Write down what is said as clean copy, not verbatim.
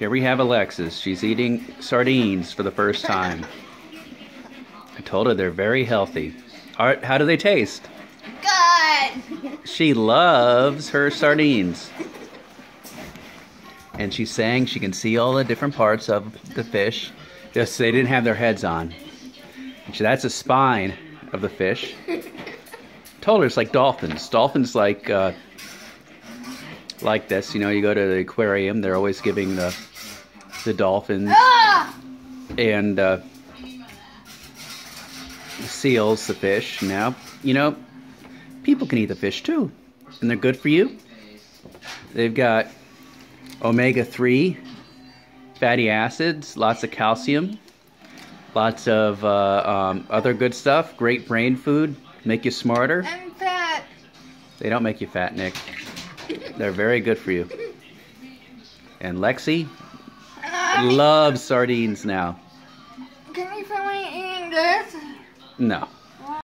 Here we have Alexis. She's eating sardines for the first time. I told her they're very healthy. All right, how do they taste? Good. She loves her sardines. And she's saying she can see all the different parts of the fish. Just they didn't have their heads on. That's the spine of the fish. Told her it's like dolphins. Dolphins like this. You know, you go to the aquarium, they're always giving the dolphins and the seals the fish. Now, you know, people can eat the fish too, and they're good for you. They've got omega-3 fatty acids, lots of calcium, lots of other good stuff. Great brain food. Make you smarter. I'm fat. They don't make you fat, Nick. They're very good for you. And Lexi loves sardines now. Can we finish eating this? No.